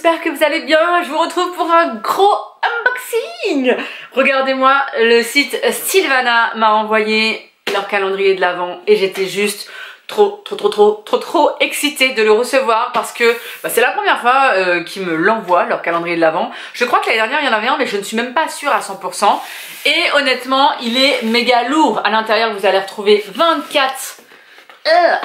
j'espère que vous allez bien. Je vous retrouve pour un gros unboxing. Regardez-moi, le site Stylevana m'a envoyé leur calendrier de l'Avent et j'étais juste trop excitée de le recevoir parce que c'est la première fois qu'ils me l'envoient, leur calendrier de l'Avent. Je crois que l'année dernière il y en avait un mais je ne suis même pas sûre à 100%. Et honnêtement il est méga lourd. À l'intérieur vous allez retrouver 24...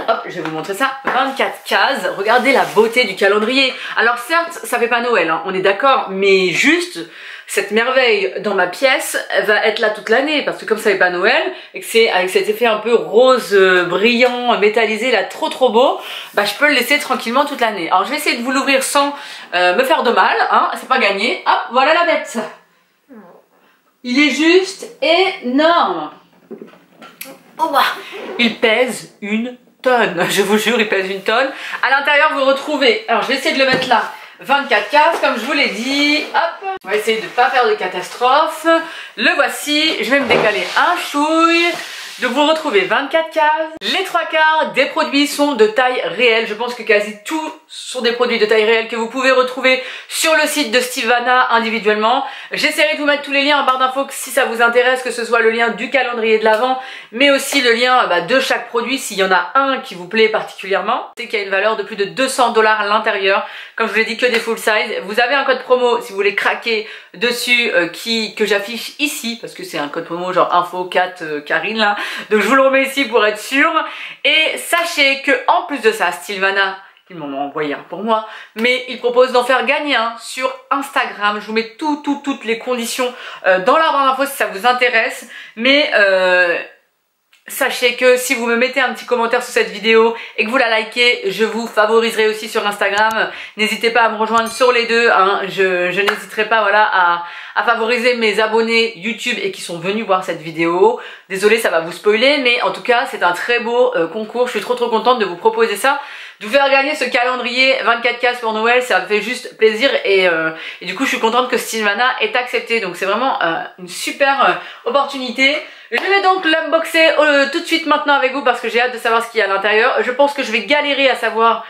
hop, je vais vous montrer ça, 24 cases. Regardez la beauté du calendrier. Alors certes ça fait pas Noël, hein, on est d'accord, mais juste cette merveille dans ma pièce va être là toute l'année parce que comme ça fait pas Noël et que c'est avec cet effet un peu rose brillant métallisé là trop beau, je peux le laisser tranquillement toute l'année. Alors je vais essayer de vous l'ouvrir sans me faire de mal, hein, c'est pas gagné. Hop, voilà la bête. Il est juste énorme. Oh bah. Il pèse une tonne, je vous jure, il pèse une tonne. À l'intérieur, vous retrouvez, alors je vais essayer de le mettre là, 24 cases, comme je vous l'ai dit. Hop, on va essayer de ne pas faire de catastrophe. Le voici, je vais me décaler un chouille. Donc vous retrouvez 24 cases. Les 3/4 des produits sont de taille réelle. Je pense que quasi tous sont des produits de taille réelle que vous pouvez retrouver sur le site de Stylevana individuellement. J'essaierai de vous mettre tous les liens en barre d'infos si ça vous intéresse, que ce soit le lien du calendrier de l'Avent, mais aussi le lien de chaque produit s'il y en a un qui vous plaît particulièrement. C'est qu'il y a une valeur de plus de 200 $ à l'intérieur. Comme je vous l'ai dit, que des full size. Vous avez un code promo si vous voulez craquer dessus que j'affiche ici parce que c'est un code promo genre info 4 Karine là. Donc je vous le remets ici pour être sûr. Et sachez que en plus de ça, Stylevana, ils m'en ont envoyé un pour moi, mais ils proposent d'en faire gagner un sur Instagram. Je vous mets toutes les conditions dans la barre d'infos si ça vous intéresse. Mais sachez que si vous me mettez un petit commentaire sous cette vidéo et que vous la likez, je vous favoriserai aussi sur Instagram. N'hésitez pas à me rejoindre sur les deux, hein. Je n'hésiterai pas à favoriser mes abonnés YouTube et qui sont venus voir cette vidéo. Désolée, ça va vous spoiler, mais en tout cas c'est un très beau concours. Je suis trop contente de vous proposer ça, de vous faire gagner ce calendrier 24 cases pour Noël. Ça me fait juste plaisir et du coup je suis contente que Stylevana ait accepté. Donc c'est vraiment une super opportunité. Je vais donc l'unboxer tout de suite maintenant avec vous parce que j'ai hâte de savoir ce qu'il y a à l'intérieur. Je pense que je vais galérer à savoir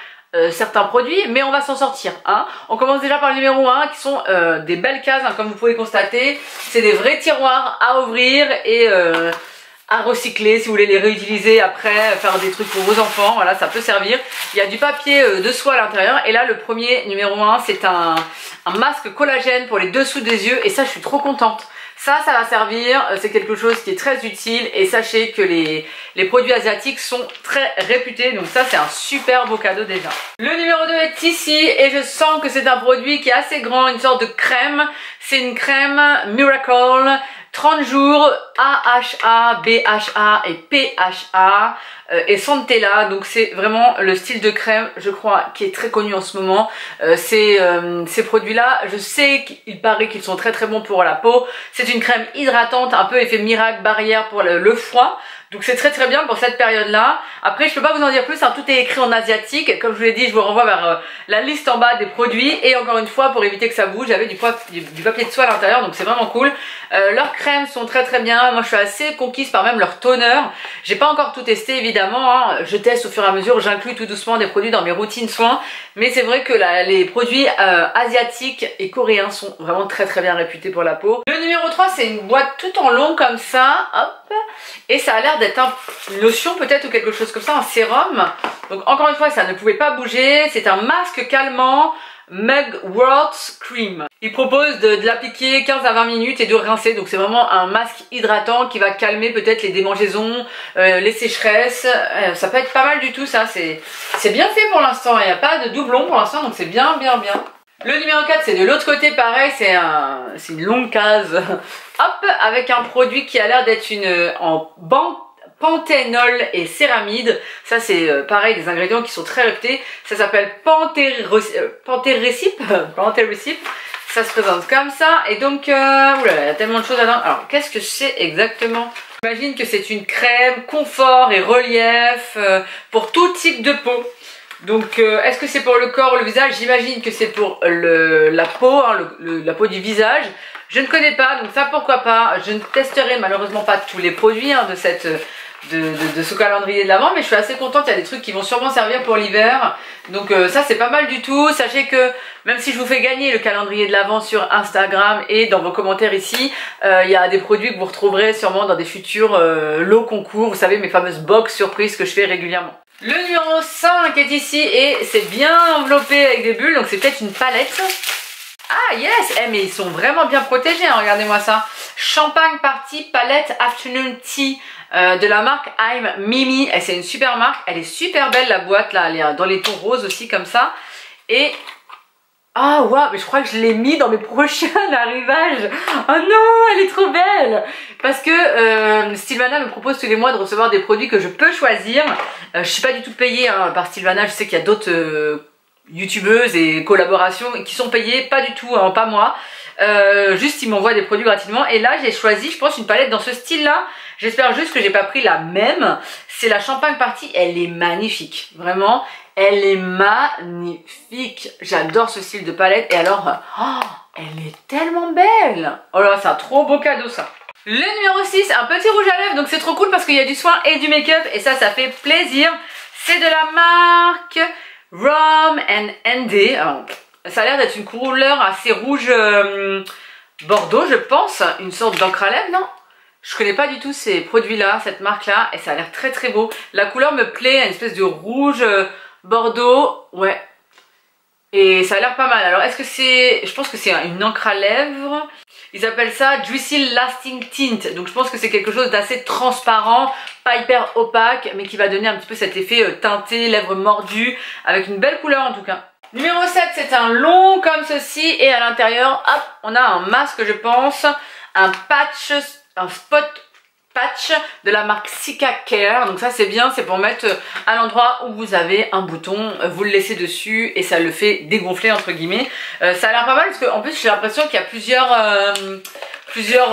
certains produits, mais on va s'en sortir, hein. On commence déjà par le numéro 1 qui sont des belles cases, hein, comme vous pouvez constater. C'est des vrais tiroirs à ouvrir et à recycler si vous voulez les réutiliser après, faire des trucs pour vos enfants. Voilà, ça peut servir. Il y a du papier de soie à l'intérieur. Et là, le premier numéro 1, c'est un masque collagène pour les dessous des yeux. Et ça, je suis trop contente. Ça va servir, c'est quelque chose qui est très utile et sachez que les produits asiatiques sont très réputés, donc ça c'est un super beau cadeau déjà. Le numéro 2 est ici et je sens que c'est un produit qui est assez grand, une sorte de crème. C'est une crème Miracle, 30 jours, AHA, BHA et PHA et Santella. Donc c'est vraiment le style de crème, je crois, qui est très connu en ce moment. Ces produits-là, je sais qu'il paraît qu'ils sont très bons pour la peau. C'est une crème hydratante, un peu effet miracle, barrière pour le froid. Donc c'est très bien pour cette période-là. Après, je peux pas vous en dire plus, hein, tout est écrit en asiatique. Comme je vous l'ai dit, je vous renvoie vers la liste en bas des produits. Et encore une fois, pour éviter que ça bouge, j'avais du papier de soie à l'intérieur, donc c'est vraiment cool. Leurs crèmes sont très bien. Moi, je suis assez conquise par même leur toner. J'ai pas encore tout testé, évidemment, hein. Je teste au fur et à mesure, j'inclus tout doucement des produits dans mes routines soins. Mais c'est vrai que les produits asiatiques et coréens sont vraiment très bien réputés pour la peau. Le numéro 3, c'est une boîte tout en long comme ça. Hop. Et ça a l'air d'être une lotion peut-être ou quelque chose comme ça, un sérum. Donc encore une fois, ça ne pouvait pas bouger. C'est un masque calmant Mugwort Cream. Il propose de l'appliquer 15 à 20 minutes et de rincer. Donc c'est vraiment un masque hydratant qui va calmer peut-être les démangeaisons, les sécheresses. Ça peut être pas mal du tout ça. C'est bien fait pour l'instant. Il n'y a pas de doublon pour l'instant, donc c'est bien. Le numéro 4, c'est de l'autre côté, pareil, c'est une longue case. Hop, avec un produit qui a l'air d'être en banque. Panthénol et céramide, ça c'est pareil, des ingrédients qui sont très réputés. Ça s'appelle Panthérécipe, ça se présente comme ça. Et donc, oulala, il y a tellement de choses là-dedans. Alors, qu'est-ce que c'est exactement? J'imagine que c'est une crème confort et relief pour tout type de peau. Donc, est-ce que c'est pour le corps ou le visage? J'imagine que c'est pour la peau, hein, la peau du visage. Je ne connais pas, donc ça pourquoi pas. Je ne testerai malheureusement pas tous les produits, hein, de cette de ce calendrier de l'avant, mais je suis assez contente, il y a des trucs qui vont sûrement servir pour l'hiver, donc ça c'est pas mal du tout. Sachez que même si je vous fais gagner le calendrier de l'avant sur Instagram et dans vos commentaires ici, il y a des produits que vous retrouverez sûrement dans des futurs lots concours, vous savez mes fameuses box surprises que je fais régulièrement. Le numéro 5 est ici et c'est bien enveloppé avec des bulles, donc c'est peut-être une palette. Ah yes, hey, mais ils sont vraiment bien protégés, hein, regardez-moi ça. Champagne Party Palette Afternoon Tea de la marque I'm Mimi. C'est une super marque, elle est super belle la boîte là, elle est dans les tons roses aussi comme ça. Et... ah waouh, mais je crois que je l'ai mis dans mes prochains arrivages. Oh non, elle est trop belle. Parce que Stylevana me propose tous les mois de recevoir des produits que je peux choisir. Je suis pas du tout payée hein, par Stylevana, je sais qu'il y a d'autres... youtubeuses et collaborations qui sont payées, pas du tout, hein, pas moi, juste ils m'envoient des produits gratuitement et là j'ai choisi je pense une palette dans ce style là, j'espère juste que j'ai pas pris la même, c'est la Champagne Party, elle est magnifique, vraiment, elle est magnifique, j'adore ce style de palette et alors, oh, elle est tellement belle, oh là c'est un trop beau cadeau ça. Le numéro 6, un petit rouge à lèvres, donc c'est trop cool parce qu'il y a du soin et du make-up et ça, ça fait plaisir, c'est de la marque ROM&ND, ça a l'air d'être une couleur assez rouge bordeaux je pense, une sorte d'encre à lèvres, non? Je connais pas du tout ces produits là, cette marque là, et ça a l'air très très beau, la couleur me plaît, une espèce de rouge bordeaux, ouais, et ça a l'air pas mal. Alors est-ce que c'est, je pense que c'est une encre à lèvres, ils appellent ça Juicy Lasting Tint, donc je pense que c'est quelque chose d'assez transparent, pas hyper opaque, mais qui va donner un petit peu cet effet teinté, lèvres mordues, avec une belle couleur en tout cas. Numéro 7, c'est un long comme ceci, et à l'intérieur, hop, on a un masque je pense, un patch, un spot patch de la marque Cica Care, donc ça c'est bien, c'est pour mettre à l'endroit où vous avez un bouton, vous le laissez dessus et ça le fait dégonfler entre guillemets. Ça a l'air pas mal parce qu'en plus j'ai l'impression qu'il y a plusieurs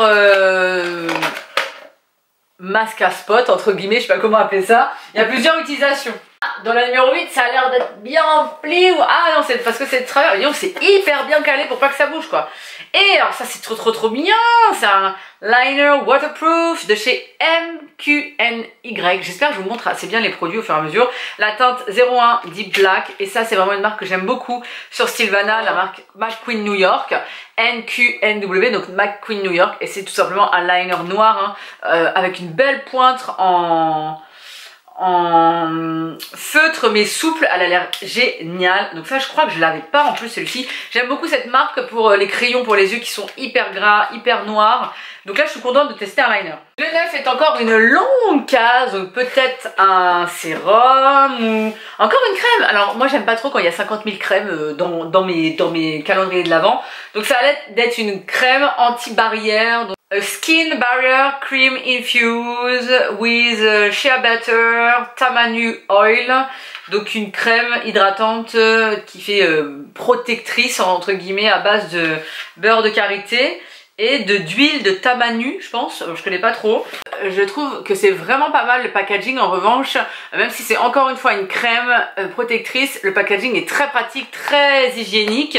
masques à spot entre guillemets, je sais pas comment appeler ça, il y a plusieurs utilisations. Dans la numéro 8, ça a l'air d'être bien rempli. Ah non, c'est parce que c'est de travers. C'est hyper bien calé pour pas que ça bouge quoi. Et alors ça c'est trop trop trop mignon. C'est un liner waterproof de chez MQNY. J'espère que je vous montre assez bien les produits au fur et à mesure. La teinte 01 Deep Black. Et ça c'est vraiment une marque que j'aime beaucoup sur Stylevana, la marque MacQueen New York. MQNW, donc MacQueen New York. Et c'est tout simplement un liner noir hein, avec une belle pointe en feutre mais souple, elle a l'air géniale, donc ça je crois que je l'avais pas en plus celui-ci, j'aime beaucoup cette marque pour les crayons pour les yeux qui sont hyper gras, hyper noirs, donc là je suis contente de tester un liner. Le 9 est encore une longue case, donc peut-être un sérum ou encore une crème, alors moi j'aime pas trop quand il y a 50 000 crèmes dans mes calendriers de l'avant, donc ça a l'air d'être une crème anti-barrière, donc... Skin Barrier Cream Infused with Shea Butter Tamanu Oil, donc une crème hydratante qui fait protectrice entre guillemets à base de beurre de karité et d'huile de tamanu je pense, je connais pas trop. Je trouve que c'est vraiment pas mal le packaging en revanche, même si c'est encore une fois une crème protectrice, le packaging est très pratique, très hygiénique,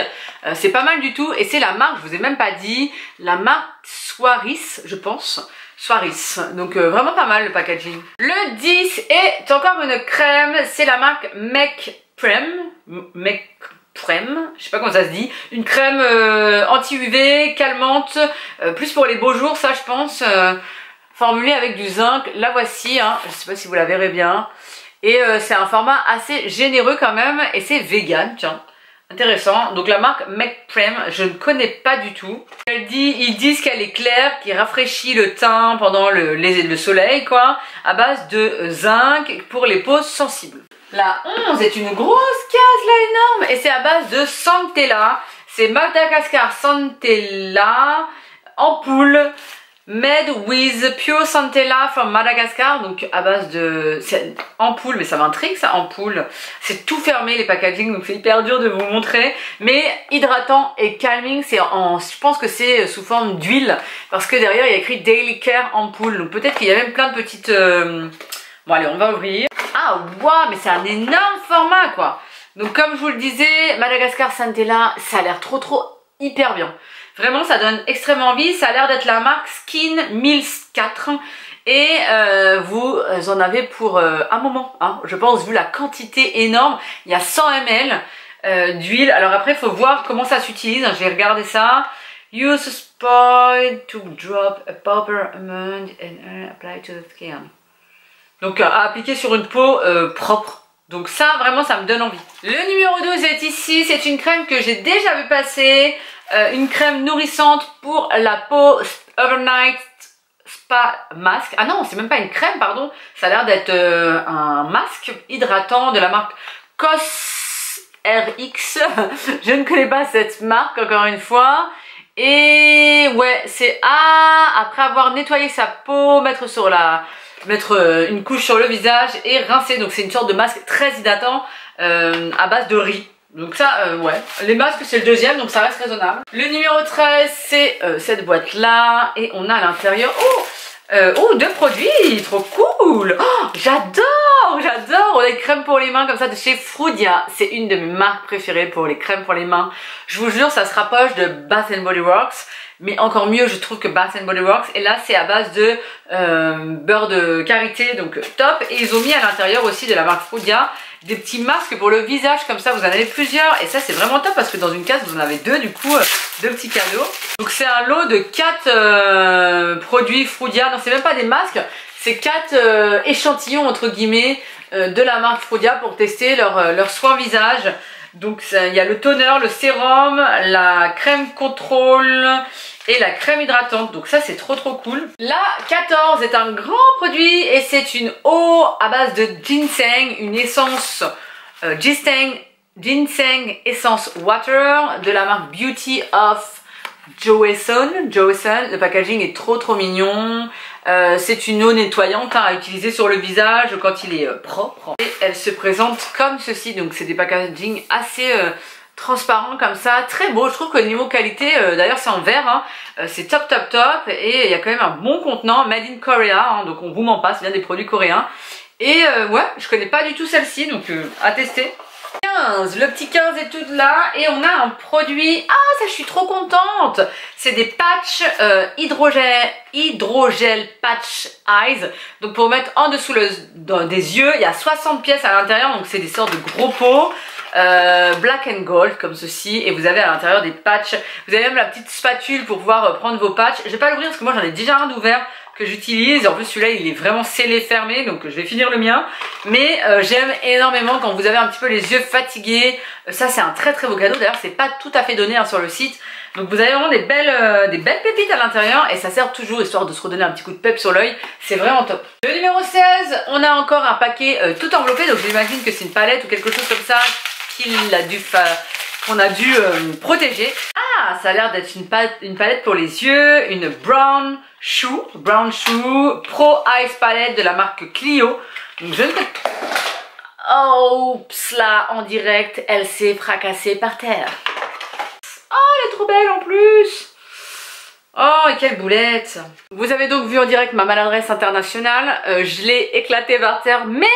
c'est pas mal du tout et c'est la marque, je vous ai même pas dit, la marque Soiris je pense, Soiris, donc vraiment pas mal le packaging. Le 10 est encore une crème, c'est la marque make p:rem, je sais pas comment ça se dit, une crème anti-UV, calmante, plus pour les beaux jours ça je pense, formulée avec du zinc, la voici, hein, je sais pas si vous la verrez bien, et c'est un format assez généreux quand même, et c'est vegan, tiens, intéressant, donc la marque make p:rem, je ne connais pas du tout, ils disent qu'elle est claire, qui rafraîchit le teint pendant le soleil quoi, à base de zinc pour les peaux sensibles. La 11 est une grosse case là, énorme, et c'est à base de Santella, c'est Madagascar Santella, ampoule, made with pure Santella from Madagascar, donc à base de ampoule, mais ça m'intrigue ça, ampoule, c'est tout fermé les packaging, donc c'est hyper dur de vous montrer, mais hydratant et calming, je pense que c'est sous forme d'huile, parce que derrière il y a écrit Daily Care ampoule, donc peut-être qu'il y a même plein de petites... Bon allez, on va ouvrir. Ah waouh, mais c'est un énorme format quoi. Donc comme je vous le disais, Madagascar Santella, ça a l'air trop trop hyper bien. Vraiment ça donne extrêmement envie, ça a l'air d'être la marque Skin 1004 et vous en avez pour un moment, hein, je pense, vu la quantité énorme. Il y a 100 ml d'huile. Alors après, il faut voir comment ça s'utilise, j'ai regardé ça. Use a spray to drop a paper amount and apply to the skin. Donc à appliquer sur une peau propre. Donc ça, vraiment, ça me donne envie. Le numéro 12 est ici. C'est une crème que j'ai déjà vu passer. Une crème nourrissante pour la peau Overnight Spa Mask. Ah non, c'est même pas une crème, pardon. Ça a l'air d'être un masque hydratant de la marque CosRX. Je ne connais pas cette marque, encore une fois. Et ouais, c'est après avoir nettoyé sa peau, mettre une couche sur le visage et rincer. Donc c'est une sorte de masque très hydratant à base de riz. Donc ça, ouais. Les masques, c'est le deuxième, donc ça reste raisonnable. Le numéro 13, c'est cette boîte-là. Et on a à l'intérieur... Oh, oh, deux produits, trop cool. Oh, j'adore. On a une crème pour les mains comme ça de chez Frudia. C'est une de mes marques préférées pour les crèmes pour les mains. Je vous jure, ça se rapproche de Bath & Body Works. Mais encore mieux, je trouve, que Bath & Body Works. Et là, c'est à base de beurre de karité, donc top. Et ils ont mis à l'intérieur aussi, de la marque Frudia, des petits masques pour le visage, comme ça vous en avez plusieurs, et ça c'est vraiment top parce que dans une case vous en avez deux, du coup deux petits cadeaux. Donc c'est un lot de 4 produits Frudia. Non, c'est même pas des masques, c'est 4 échantillons entre guillemets de la marque Frudia pour tester leur soin visage. Donc il y a le toner, le sérum, la crème contrôle et la crème hydratante. Donc ça, c'est trop cool. La 14 est un grand produit et c'est une eau à base de ginseng, une essence ginseng essence water de la marque Beauty of Joseon. Le packaging est trop mignon. C'est une eau nettoyante, hein, à utiliser sur le visage quand il est propre. Et elle se présente comme ceci. Donc c'est des packagings assez transparents comme ça, très beau. Je trouve qu'au niveau qualité, d'ailleurs c'est en verre, hein, c'est top. Et il y a quand même un bon contenant, made in Korea, hein, donc on vous ment pas, c'est bien des produits coréens. Et ouais, je connais pas du tout celle-ci, donc à tester. 15, le petit 15 est tout là et on a un produit, ah ça je suis trop contente, c'est des patchs hydrogel patch eyes, donc pour mettre en dessous des yeux. Il y a 60 pièces à l'intérieur, donc c'est des sortes de gros pots black and gold comme ceci, et vous avez à l'intérieur des patchs. Vous avez même la petite spatule pour pouvoir prendre vos patchs. Je vais pas l'ouvrir parce que moi j'en ai déjà un d'ouvert que j'utilise. En plus celui-là il est vraiment scellé, fermé, donc je vais finir le mien. Mais j'aime énormément quand vous avez un petit peu les yeux fatigués. Ça c'est un très beau cadeau. D'ailleurs c'est pas tout à fait donné, hein, sur le site. Donc vous avez vraiment des belles pépites à l'intérieur, et ça sert toujours histoire de se redonner un petit coup de pep sur l'œil. C'est vraiment top. Le numéro 16, on a encore un paquet tout enveloppé. Donc j'imagine que c'est une palette ou quelque chose comme ça qu'on a dû protéger. Ah, ça a l'air d'être une palette pour les yeux, une brown shoe pro eyes palette de la marque Clio. Donc je ne connais pas. Oh, là en direct, elle s'est fracassée par terre. Oh, elle est trop belle en plus. Oh, et quelle boulette. Vous avez donc vu en direct ma maladresse internationale. Je l'ai éclatée par terre, mais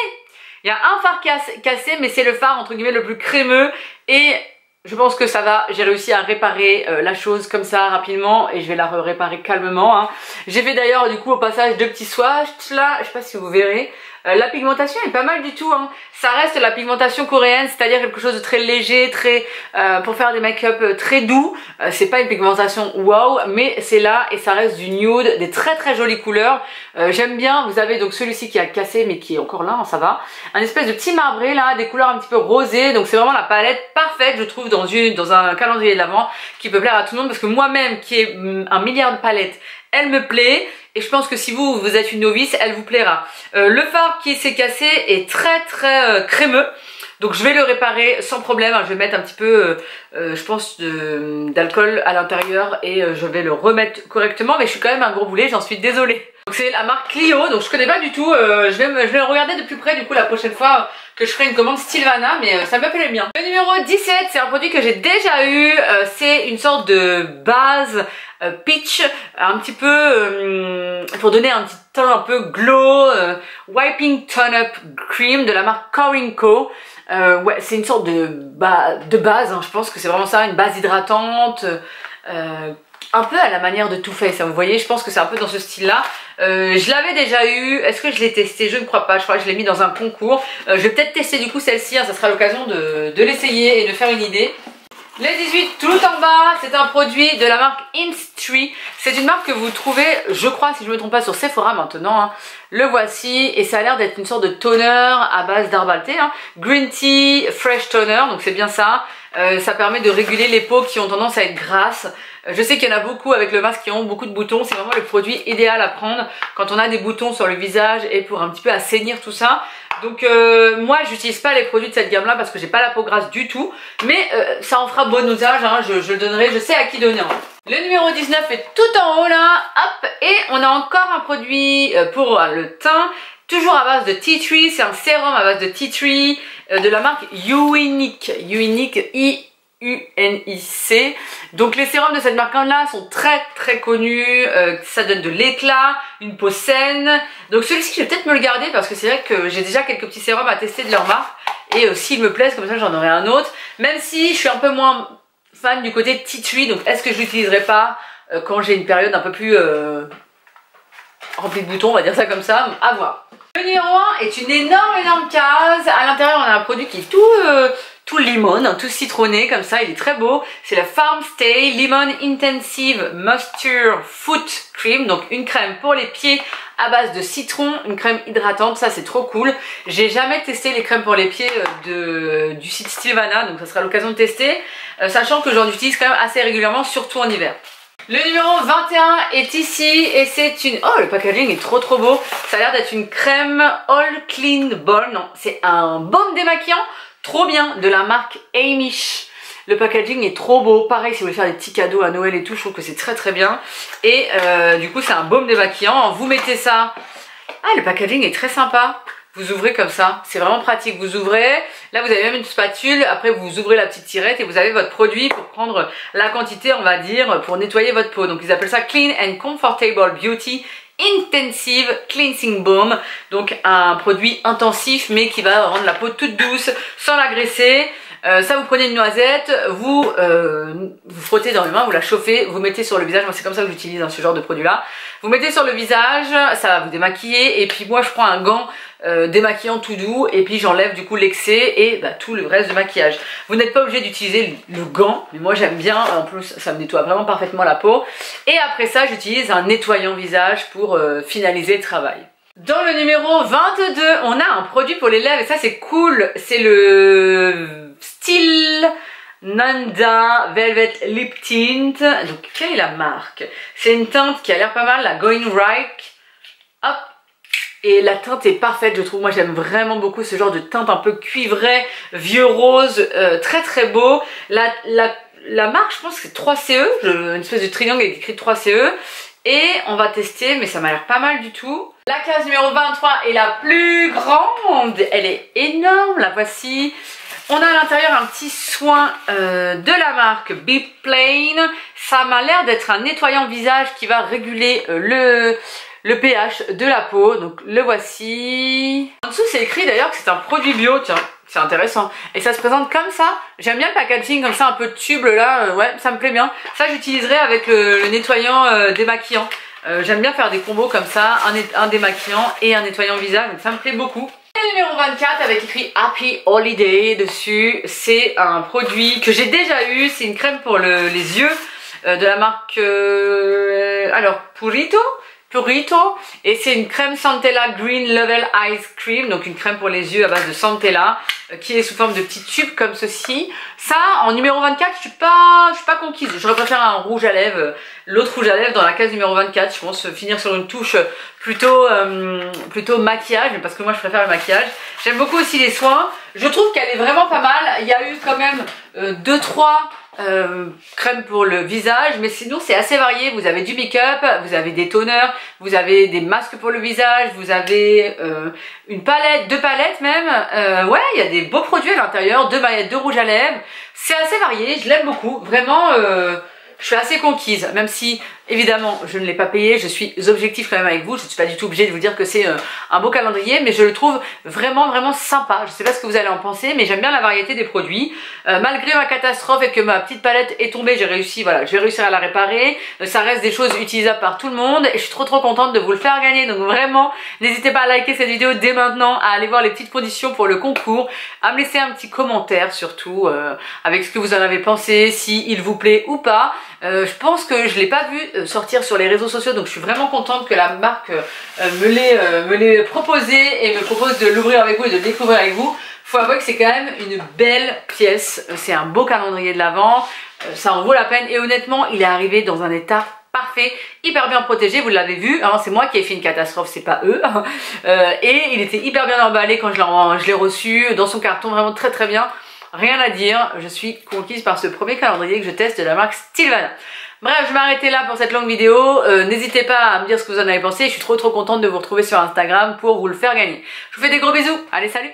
il y a un fard cassé, mais c'est le fard entre guillemets le plus crémeux, et je pense que ça va. J'ai réussi à réparer la chose comme ça rapidement, et je vais la réparer calmement, hein. J'ai fait d'ailleurs du coup au passage 2 petits swatchs là, je sais pas si vous verrez. La pigmentation est pas mal du tout, hein. Ça reste la pigmentation coréenne, c'est-à-dire quelque chose de très léger, très pour faire des make-up très doux. C'est pas une pigmentation wow, mais c'est là, et ça reste du nude, des très jolies couleurs. J'aime bien. Vous avez donc celui-ci qui a cassé mais qui est encore là, hein, ça va. Un espèce de petit marbré là, des couleurs un petit peu rosées. Donc c'est vraiment la palette parfaite, je trouve, dans un calendrier de l'avant qui peut plaire à tout le monde, parce que moi-même qui ai un milliard de palettes, elle me plaît, et je pense que si vous êtes une novice, elle vous plaira. Le fard qui s'est cassé est très crémeux, donc je vais le réparer sans problème, hein. Je vais mettre un petit peu je pense d'alcool à l'intérieur, et je vais le remettre correctement. Mais je suis quand même un gros boulet, j'en suis désolée. Donc c'est la marque Clio, donc je connais pas du tout, je vais le regarder de plus près du coup la prochaine fois que je ferai une commande Stylevana, mais ça me plaît bien. Le numéro 17, c'est un produit que j'ai déjà eu, c'est une sorte de base peach, un petit peu pour donner un petit teint un peu glow, wiping tone up cream de la marque Corinco. Ouais, c'est une sorte de base, hein, je pense que c'est vraiment ça, une base hydratante un peu à la manière de Too Faced, hein, vous voyez, je pense que c'est un peu dans ce style là. Je l'avais déjà eu, est-ce que je l'ai testé? Je ne crois pas, je crois que je l'ai mis dans un concours. Je vais peut-être tester du coup celle-ci, hein, ça sera l'occasion de l'essayer et de faire une idée. Les 18 tout en bas, c'est un produit de la marque Instree. C'est une marque que vous trouvez, je crois, si je ne me trompe pas, sur Sephora maintenant, hein. Le voici, et ça a l'air d'être une sorte de toner à base d'arbre à thé, hein. Green Tea Fresh Toner, donc c'est bien ça. Ça permet de réguler les peaux qui ont tendance à être grasses. Je sais qu'il y en a beaucoup avec le masque qui ont beaucoup de boutons. C'est vraiment le produit idéal à prendre quand on a des boutons sur le visage et pour un petit peu assainir tout ça. Donc moi j'utilise pas les produits de cette gamme là parce que j'ai pas la peau grasse du tout. Mais ça en fera bon usage, hein. Je le donnerai, je sais à qui donner. Le numéro 19 est tout en haut là. Hop, et on a encore un produit pour le teint. Toujours à base de tea tree, c'est un sérum à base de tea tree de la marque Iunik. Iunik, I-U-N-I-C. Donc les sérums de cette marque là sont très connus, ça donne de l'éclat, une peau saine. Donc celui-ci je vais peut-être me le garder parce que c'est vrai que j'ai déjà quelques petits sérums à tester de leur marque. Et s'ils me plaisent comme ça j'en aurai un autre. Même si je suis un peu moins fan du côté tea tree, donc est-ce que je l'utiliserai pas quand j'ai une période un peu plus remplie de boutons, on va dire ça comme ça, à voir. Le numéro 1 est une énorme case. À l'intérieur, on a un produit qui est tout limon, hein, tout citronné comme ça. Il est très beau. C'est la Farm Stay Lemon Intensive Moisture Foot Cream. Donc une crème pour les pieds à base de citron, une crème hydratante. Ça, c'est trop cool. J'ai jamais testé les crèmes pour les pieds du site Stylevana, donc ça sera l'occasion de tester. Sachant que j'en utilise quand même assez régulièrement, surtout en hiver. Le numéro 21 est ici et c'est une... Oh, le packaging est trop beau. Ça a l'air d'être une crème All Clean Balm. Non, c'est un baume démaquillant. Trop bien, de la marque Amish. Le packaging est trop beau. Pareil, si vous voulez faire des petits cadeaux à Noël et tout, je trouve que c'est très bien. Et du coup, c'est un baume démaquillant. Vous mettez ça... Ah, le packaging est très sympa. Vous ouvrez comme ça, c'est vraiment pratique, vous ouvrez, là vous avez même une spatule, après vous ouvrez la petite tirette et vous avez votre produit pour prendre la quantité, on va dire, pour nettoyer votre peau. Donc ils appellent ça Clean and Comfortable Beauty Intensive Cleansing Balm, donc un produit intensif mais qui va rendre la peau toute douce, sans l'agresser. Ça, vous prenez une noisette, vous frottez dans les mains, vous la chauffez, vous mettez sur le visage. Moi, c'est comme ça que j'utilise, hein, ce genre de produit-là. Vous mettez sur le visage, ça va vous démaquiller. Et puis moi, je prends un gant démaquillant tout doux. Et puis j'enlève du coup l'excès et bah, tout le reste de maquillage. Vous n'êtes pas obligé d'utiliser le gant, mais moi j'aime bien. En plus, ça me nettoie vraiment parfaitement la peau. Et après ça, j'utilise un nettoyant visage pour finaliser le travail. Dans le numéro 22, on a un produit pour les lèvres et ça c'est cool, c'est le Stylevana Velvet Lip Tint. Donc quelle est la marque? C'est une teinte qui a l'air pas mal, la Going Right. Hop. Et la teinte est parfaite je trouve, moi j'aime vraiment beaucoup ce genre de teinte un peu cuivrée, vieux rose, très beau. La marque je pense que c'est 3 CE, une espèce de triangle avec écrit 3 CE. Et on va tester, mais ça m'a l'air pas mal du tout. La case numéro 23 est la plus grande. Elle est énorme, la voici. On a à l'intérieur un petit soin de la marque Beplain. Ça m'a l'air d'être un nettoyant visage qui va réguler le pH de la peau. Donc le voici. En dessous, c'est écrit d'ailleurs que c'est un produit bio, tiens. C'est intéressant. Et ça se présente comme ça. J'aime bien le packaging comme ça, un peu de tube là. Ouais, ça me plaît bien. Ça, j'utiliserai avec le nettoyant démaquillant. J'aime bien faire des combos comme ça. Un démaquillant et un nettoyant visage. Donc ça me plaît beaucoup. Le numéro 24 avec écrit Happy Holiday dessus. C'est un produit que j'ai déjà eu. C'est une crème pour les yeux de la marque... alors, Purito, et c'est une crème Centella Green Level Eyes Cream, donc une crème pour les yeux à base de Centella qui est sous forme de petits tubes comme ceci. Ça en numéro 24 je suis pas conquise, j'aurais préféré un rouge à lèvres, l'autre rouge à lèvres dans la case numéro 24. Je pense finir sur une touche plutôt maquillage, parce que moi je préfère le maquillage. J'aime beaucoup aussi les soins, je trouve qu'elle est vraiment pas mal. Il y a eu quand même 2-3 crème pour le visage, mais sinon c'est assez varié. Vous avez du make-up, vous avez des toners, vous avez des masques pour le visage, vous avez une palette, 2 palettes même. Ouais, il y a des beaux produits à l'intérieur, 2 paillettes, 2 rouges à lèvres. C'est assez varié, je l'aime beaucoup. Vraiment, je suis assez conquise, même si Évidemment, je ne l'ai pas payé, je suis objective quand même avec vous, je ne suis pas du tout obligée de vous dire que c'est un beau calendrier, mais je le trouve vraiment vraiment sympa. Je ne sais pas ce que vous allez en penser, mais j'aime bien la variété des produits. Malgré ma catastrophe et que ma petite palette est tombée, j'ai réussi, voilà, je vais réussir à la réparer. Ça reste des choses utilisables par tout le monde et je suis trop trop contente de vous le faire gagner. Donc vraiment, n'hésitez pas à liker cette vidéo dès maintenant, à aller voir les petites conditions pour le concours, à me laisser un petit commentaire surtout avec ce que vous en avez pensé, si il vous plaît ou pas. Je pense que je ne l'ai pas vu sortir sur les réseaux sociaux, donc je suis vraiment contente que la marque me l'ait proposé et me propose de l'ouvrir avec vous et de le découvrir avec vous. Faut avouer que c'est quand même une belle pièce, c'est un beau calendrier de l'Avent, ça en vaut la peine et honnêtement il est arrivé dans un état parfait, hyper bien protégé, vous l'avez vu, hein, c'est moi qui ai fait une catastrophe, c'est pas eux. Et il était hyper bien emballé quand je l'ai reçu dans son carton, vraiment très très bien, rien à dire, je suis conquise par ce premier calendrier que je teste de la marque Stylevana. Bref, je vais m'arrêter là pour cette longue vidéo, n'hésitez pas à me dire ce que vous en avez pensé, je suis trop trop contente de vous retrouver sur Instagram pour vous le faire gagner. Je vous fais des gros bisous, allez salut!